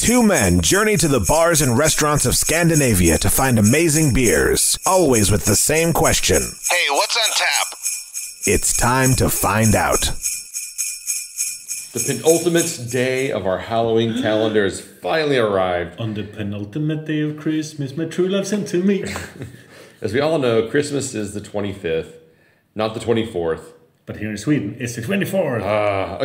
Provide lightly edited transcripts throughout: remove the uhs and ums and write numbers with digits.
Two men journey to the bars and restaurants of Scandinavia to find amazing beers, always with the same question. Hey, what's on tap? It's time to find out. The penultimate day of our Halloween calendar has finally arrived. On the penultimate day of Christmas, my true love sent to me. As we all know, Christmas is the 25th, not the 24th. But here in Sweden, it's the 24th. I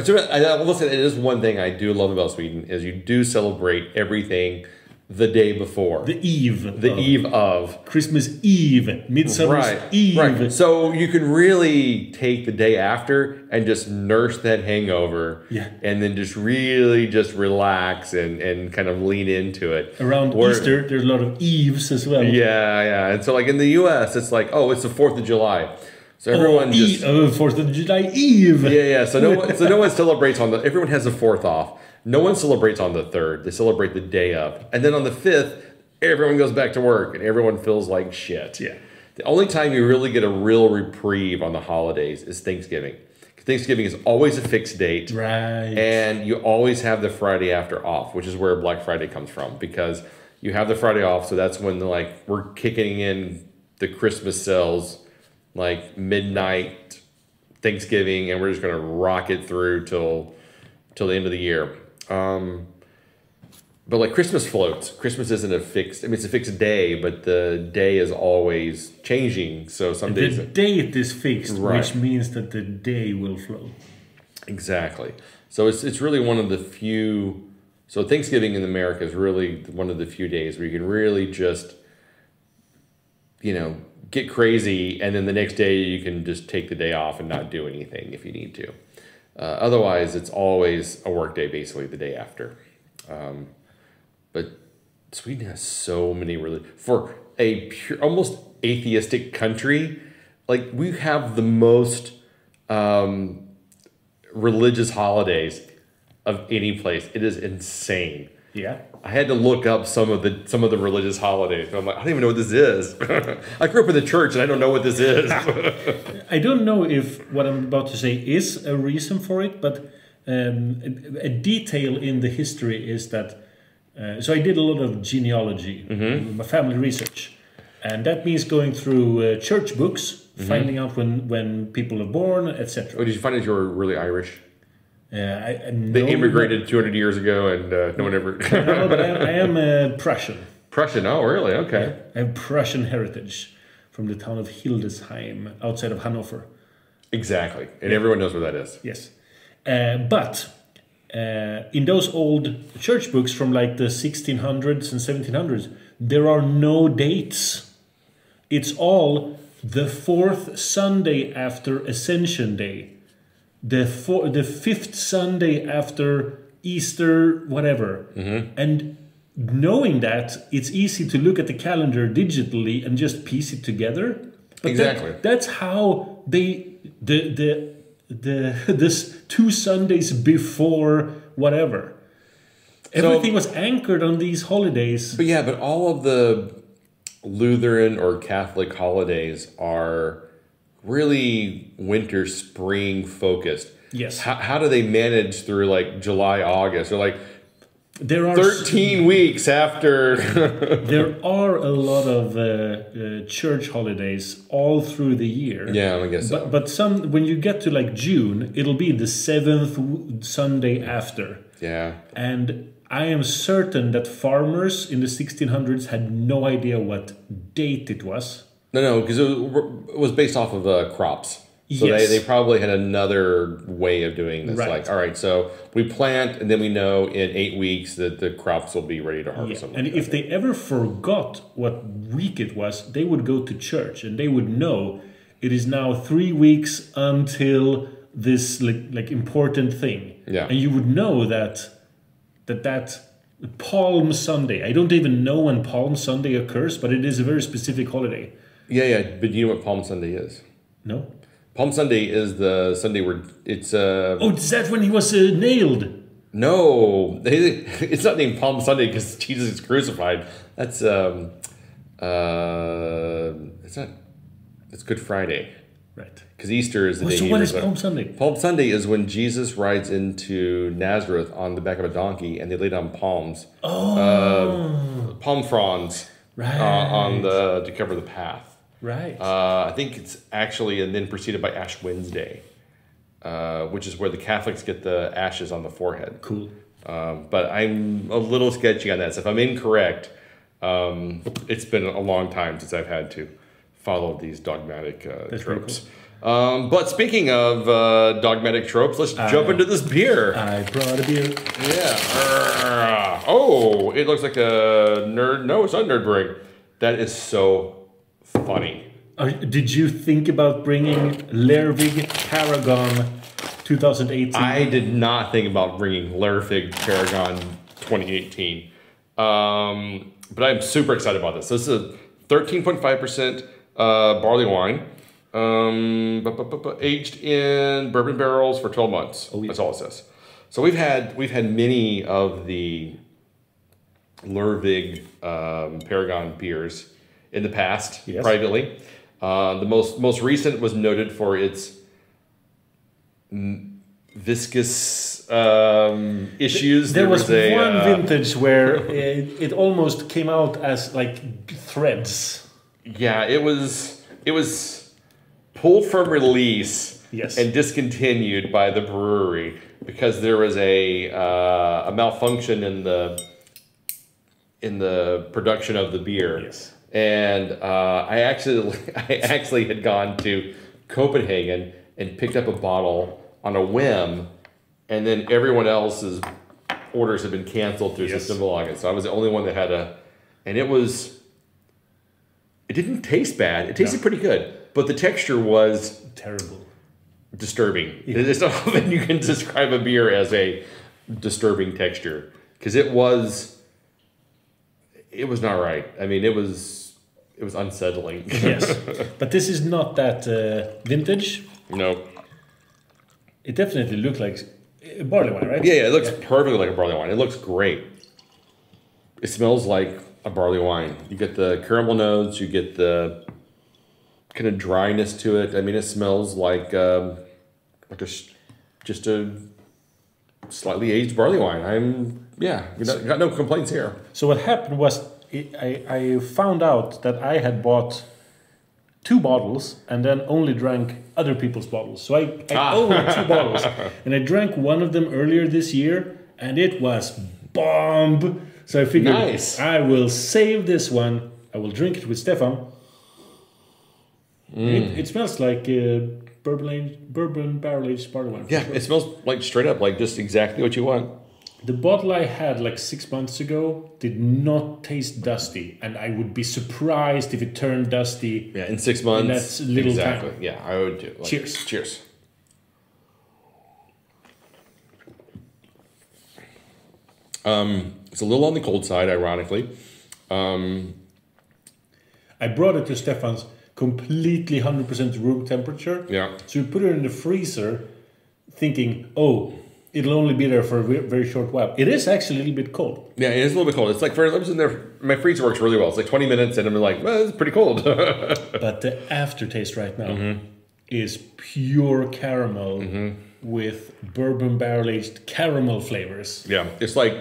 will say that it is one thing I do love about Sweden, is you do celebrate everything the day before. The eve of. Christmas Eve. Midsummer's Eve. Right. So you can really take the day after and just nurse that hangover. Yeah. And then just really just relax and kind of lean into it. Around Easter, there's a lot of eves as well. Yeah. And so like in the US, it's like, oh, it's the 4th of July. So everyone just 4th of July Eve. Yeah. So no one celebrates on the. Everyone has the 4th off. No one celebrates on the 3rd. They celebrate the day of, and then on the 5th, everyone goes back to work, and everyone feels like shit. Yeah. The only time you really get a real reprieve on the holidays is Thanksgiving. Thanksgiving is always a fixed date, right? And you always have the Friday after off, which is where Black Friday comes from, because you have the Friday off. So that's when we're kicking in the Christmas sales. Like midnight Thanksgiving, and we're just gonna rock it through till the end of the year. But like Christmas floats. Christmas isn't a fixed. I mean, it's a fixed day, but the day is always changing. So some days the date is fixed, right, which means that the day will float. Exactly. So it's really one of the few. So Thanksgiving in America is really one of the few days where you can really just, get crazy, and then the next day you can just take the day off and not do anything if you need to. Otherwise, it's always a work day, basically the day after. But Sweden has so many for a pure, almost atheistic country. Like we have the most religious holidays of any place. It is insane. Yeah, I had to look up some of the religious holidays. I'm like, I don't even know what this is. I grew up in the church, and I don't know what this is. I don't know if what I'm about to say is a reason for it, but a detail in the history is that. So I did a lot of genealogy, my family research, and that means going through church books, finding out when people are born, etc. Oh, did you find out you were really Irish? They immigrated 200 years ago, and no one ever. No, but I am Prussian. Prussian? Oh, really? Okay. I have Prussian heritage from the town of Hildesheim, outside of Hannover. Exactly, and everyone knows where that is. Yes, but in those old church books from like the 1600s and 1700s, there are no dates. It's all the 4th Sunday after Ascension Day. The 5th Sunday after Easter, whatever. And knowing that, it's easy to look at the calendar digitally and just piece it together. But exactly. That's how this 2 Sundays before whatever. Everything was anchored on these holidays. But yeah, but all of the Lutheran or Catholic holidays are really winter, spring focused. Yes. How do they manage through like July, August? Or like there are 13 weeks after. There are a lot of church holidays all through the year. Yeah, I guess so. But some, when you get to like June, it'll be the 7th Sunday after. Yeah. And I am certain that farmers in the 1600s had no idea what date it was. No, because it was based off of crops. So yes. They probably had another way of doing this. Right. Like, all right, so we plant, and then we know in 8 weeks that the crops will be ready to harvest. Yeah. And if they ever forgot what week it was, they would go to church, and they would know it is now 3 weeks until this like important thing. Yeah. And you would know that Palm Sunday. I don't even know when Palm Sunday occurs, but it is a very specific holiday. Yeah, but you know what Palm Sunday is? No. Palm Sunday is the Sunday where it's... Oh, is that when he was nailed? No. It's not named Palm Sunday because Jesus is crucified. That's... It's not... It's Good Friday. Right. Because Easter is the day. So what is Palm Sunday? Palm Sunday is when Jesus rides into Nazareth on the back of a donkey, and they lay down palms. Oh. Palm fronds. Right. On the to cover the path. Right. I think it's actually, and then preceded by Ash Wednesday, which is where the Catholics get the ashes on the forehead. Cool. But I'm a little sketchy on that. So if I'm incorrect, it's been a long time since I've had to follow these dogmatic tropes. Cool. But speaking of dogmatic tropes, let's jump into this beer. I brought a beer. Yeah. Oh, it looks like a nerd. No, it's not nerd brewing. That is so funny. Did you think about bringing Lervig Paragon 2018? I did not think about bringing Lervig Paragon 2018. But I'm super excited about this. This is a 13.5% barley wine, aged in bourbon barrels for 12 months. Oh, yeah. That's all it says. So we've had many of the Lervig Paragon beers in the past, yes, privately. The most recent was noted for its viscous issues. There was one vintage where it almost came out as like threads. Yeah, it was pulled from release, yes, and discontinued by the brewery because there was a malfunction in the production of the beer. Yes. And I actually had gone to Copenhagen and picked up a bottle on a whim, and then everyone else's orders had been canceled through, yes, Systembolaget. So I was the only one that had a, and it didn't taste bad. It tasted, no, pretty good, but the texture was terrible, disturbing. Yeah. It's not often you can describe a beer as a disturbing texture, because it was not right. I mean, it was unsettling. Yes, but this is not that vintage. No. It definitely looked like a barley wine, right? Yeah, it looks, yeah, perfectly like a barley wine. It looks great. It smells like a barley wine. You get the caramel notes, you get the kind of dryness to it. I mean, it smells like just a slightly aged barley wine. Got no complaints here. So what happened was I found out that I had bought 2 bottles and then only drank other people's bottles. So I owned 2 bottles. And I drank one of them earlier this year, and it was bomb. So I figured, nice, I will save this one. I will drink it with Stefan. Mm. It smells like bourbon barrel-aged barley wine. Yeah, sure. It smells like straight up, like just exactly what you want. The bottle I had like 6 months ago did not taste dusty, and I would be surprised if it turned dusty. Yeah, in 6 months. That's little, exactly, time. Yeah, I would do. Like, cheers. Cheers. It's a little on the cold side, ironically. I brought it to Stefan's completely 100% room temperature. Yeah. So you put it in the freezer, thinking, oh, it'll only be there for a very short while. It is actually a little bit cold. Yeah, it is a little bit cold. It's like, I was in there, my freezer works really well. It's like 20 minutes and I'm like, well, it's pretty cold. But the aftertaste right now, mm-hmm, is pure caramel, mm-hmm, with bourbon barrel-aged caramel flavors. Yeah, it's like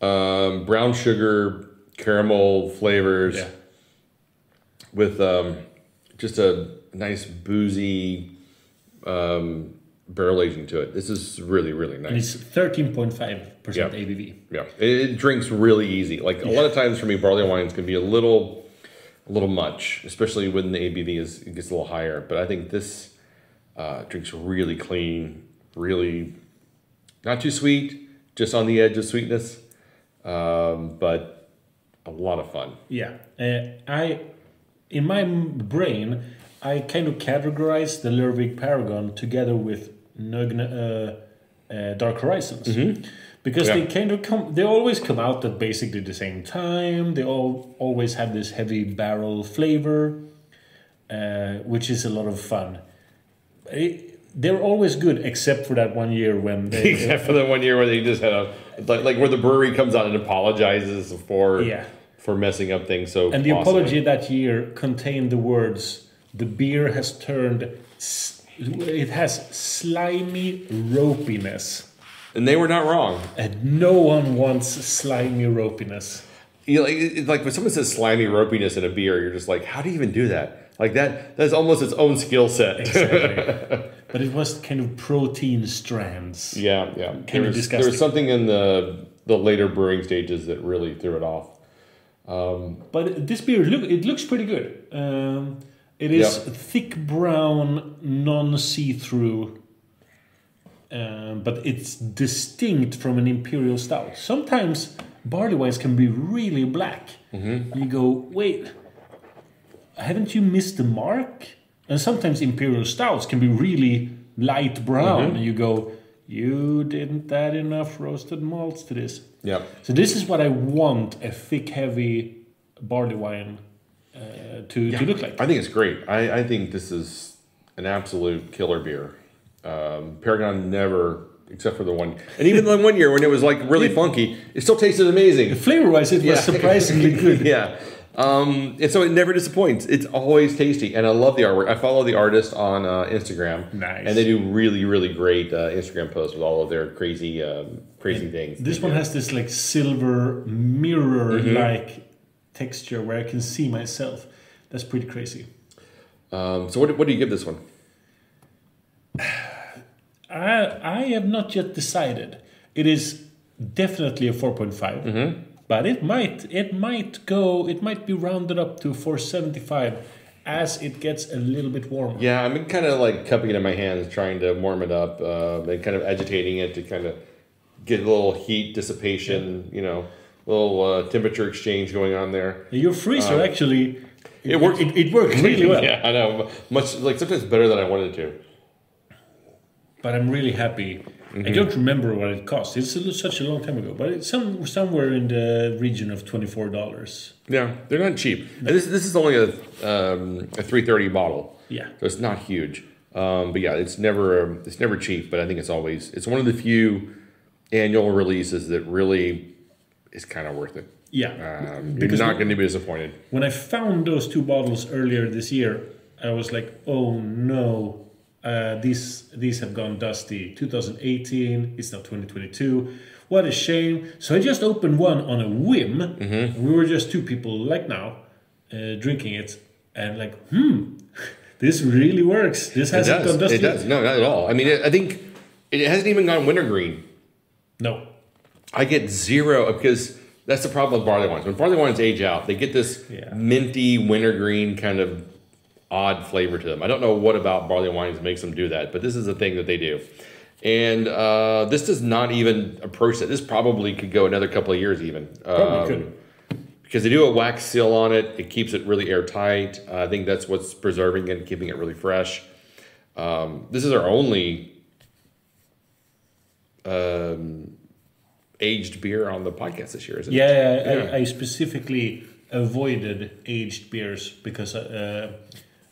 brown sugar, caramel flavors, yeah, with just a nice boozy barrel aging to it. This is really, really nice. And it's 13.5%, yeah, ABV. Yeah, it drinks really easy. Like, yeah, a lot of times for me, barley wines can be a little much, especially when the ABV gets a little higher. But I think this drinks really clean, really not too sweet, just on the edge of sweetness, but a lot of fun. Yeah, in my brain, I kind of categorize the Lervig Paragon together with Nugna, Dark Horizons, mm-hmm, because, yeah, they always come out at basically the same time. They always have this heavy barrel flavor, which is a lot of fun. They're always good, except for that one year when they... Except for the one year where they just had a... Like where the brewery comes out and apologizes for, yeah, for messing up things so And the apology that year contained the words, the beer has turned, it has slimy ropiness. And they were not wrong. And no one wants slimy ropiness. You know, it's like when someone says slimy ropiness in a beer, you're just like, how do you even do that? Like that's almost its own skill set. Exactly. But it was kind of protein strands. Yeah, yeah. Kind of disgusting. There was something in the later brewing stages that really threw it off. But this beer, it looks pretty good. It is thick brown, non-see-through. But it's distinct from an imperial stout. Sometimes barley wines can be really black. Mm-hmm. You go, wait, haven't you missed the mark? And sometimes imperial stouts can be really light brown. Mm-hmm. And you go, you didn't add enough roasted malts to this. Yeah. So this is what I want a thick, heavy barley wine to look like. I think it's great. I think this is an absolute killer beer. Paragon never, except for the one, and even the 1 year when it was like really funky, it still tasted amazing. Flavor-wise, it was surprisingly good. Yeah. And so it never disappoints. It's always tasty, and I love the artwork. I follow the artist on Instagram. Nice. And they do really, really great Instagram posts with all of their crazy, things. This one has this like silver mirror-like texture where I can see myself. That's pretty crazy. So what do you give this one? I have not yet decided. It is definitely a 4.5. But it might be rounded up to 4.75 as it gets a little bit warmer. Yeah, I've been kind of like cupping it in my hands, trying to warm it up, and kind of agitating it to kind of get a little heat dissipation, you know, a little temperature exchange going on there. Your freezer actually, it worked really well. Yeah, I know, much like sometimes better than I wanted it to. But I'm really happy. I don't remember what it cost. It's such a long time ago, but it's somewhere in the region of $24. Yeah, they're not cheap. No. And this is only a 330 bottle. Yeah, so it's not huge. But yeah, it's never cheap. But I think it's one of the few annual releases that really is kind of worth it. Yeah, because you're not going to be disappointed. When I found those two bottles earlier this year, I was like, oh no. These have gone dusty. 2018, it's now 2022. What a shame. So I just opened one on a whim. We were just two people like now drinking it and like, this really works. This hasn't gone dusty. It does. No, not at all. I mean, I think it hasn't even gone wintergreen. No. I get zero because that's the problem with barley wines. When barley wines age out, they get this minty wintergreen kind of odd flavor to them. I don't know what about barley wines makes them do that, but this is a thing that they do. And this does not even approach it. This probably could go another couple of years even. Probably could. Because they do a wax seal on it. It keeps it really airtight. I think that's what's preserving it and keeping it really fresh. This is our only aged beer on the podcast this year, isn't it? Yeah, I specifically avoided aged beers because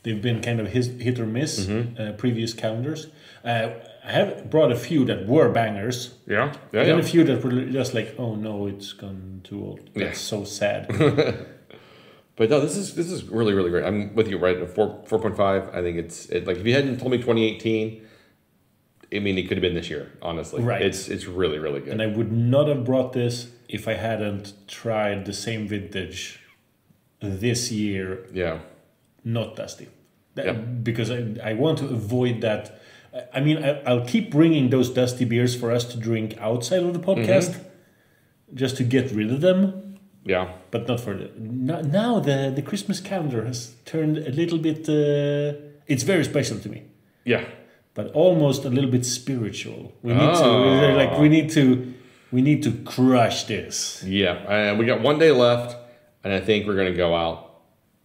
they've been kind of hit or miss previous calendars. I have brought a few that were bangers. Yeah. And then a few that were just like, oh no, it's gone too old. That's so sad. But no, this is really, really great. I'm with you, right? 4.5. I think it's like if you hadn't told me 2018, I mean it could have been this year, honestly. Right. It's really, really good. And I would not have brought this if I hadn't tried the same vintage this year. Yeah. Not dusty, because I want to avoid that. I mean, I'll keep bringing those dusty beers for us to drink outside of the podcast, just to get rid of them. Yeah, but not for now. The Christmas calendar has turned a little bit. It's very special to me. Yeah, but almost a little bit spiritual. We need to we need to crush this. Yeah, we got one day left, and I think we're gonna go out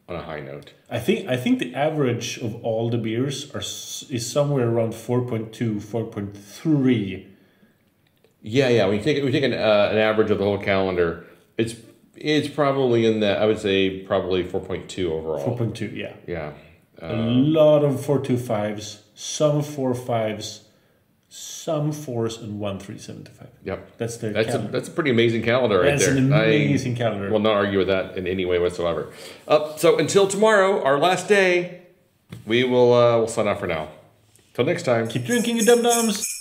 on a high note. I think the average of all the beers is somewhere around 4.2, 4.3. Yeah, yeah. We take an average of the whole calendar. It's probably in the, I would say probably 4.2 overall. 4.2, yeah. Yeah. A lot of 4.25s, some 4.5s, some 4s, and 1 3.75. Yep. That's a pretty amazing calendar right there. That's an amazing calendar. I will not argue with that in any way whatsoever. So until tomorrow, our last day, we will sign off for now. Till next time. Keep drinking, you dum-dums.